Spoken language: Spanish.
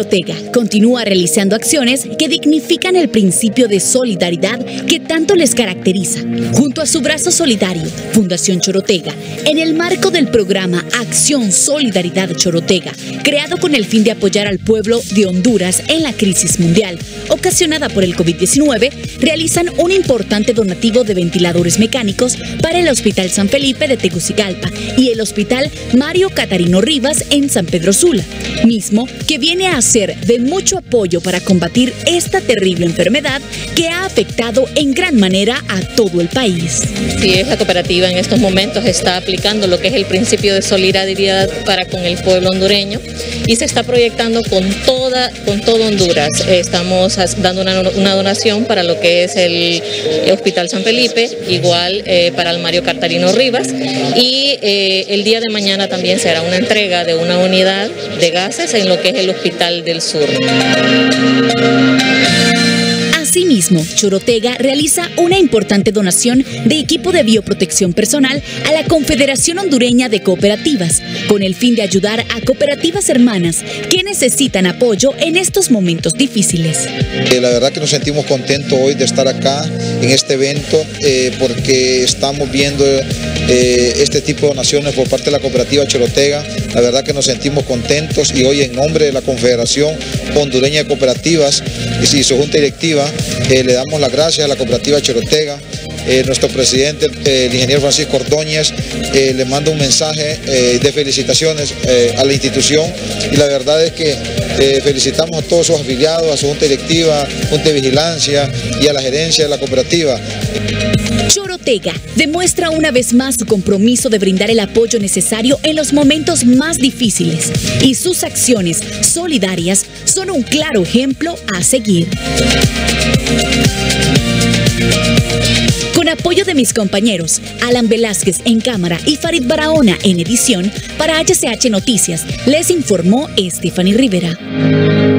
Chorotega continúa realizando acciones que dignifican el principio de solidaridad que tanto les caracteriza. Junto a su brazo solidario, Fundación Chorotega, en el marco del programa Acción Solidaridad Chorotega, creado con el fin de apoyar al pueblo de Honduras en la crisis mundial ocasionada por el COVID-19, realizan un importante donativo de ventiladores mecánicos para el Hospital San Felipe de Tegucigalpa y el Hospital Mario Catarino Rivas en San Pedro Sula, mismo que viene a ser de mucho apoyo para combatir esta terrible enfermedad que ha afectado en gran manera a todo el país. Sí, es la cooperativa en estos momentos está aplicando lo que es el principio de solidaridad para con el pueblo hondureño y se está proyectando con todo Honduras. Estamos dando una donación para lo que es el Hospital San Felipe, igual para el Mario Catarino Rivas, y el día de mañana también será una entrega de una unidad de gases en lo que es el Hospital del Sur. Asimismo, Chorotega realiza una importante donación de equipo de bioprotección personal a la Confederación Hondureña de Cooperativas, con el fin de ayudar a cooperativas hermanas que necesitan apoyo en estos momentos difíciles. La verdad que nos sentimos contentos hoy de estar acá en este evento porque estamos viendo este tipo de donaciones por parte de la cooperativa Chorotega. La verdad que nos sentimos contentos y hoy en nombre de la Confederación Hondureña de Cooperativas y su Junta Directiva, le damos las gracias a la cooperativa Chorotega. Nuestro presidente, el ingeniero Francisco Ordóñez, le manda un mensaje de felicitaciones a la institución, y la verdad es que felicitamos a todos sus afiliados, a su junta directiva, junta de vigilancia y a la gerencia de la cooperativa. Chorotega demuestra una vez más su compromiso de brindar el apoyo necesario en los momentos más difíciles, y sus acciones solidarias son un claro ejemplo a seguir. Con apoyo de mis compañeros Alan Velázquez en cámara y Farid Barahona en edición, para HCH Noticias les informó Stephanie Rivera.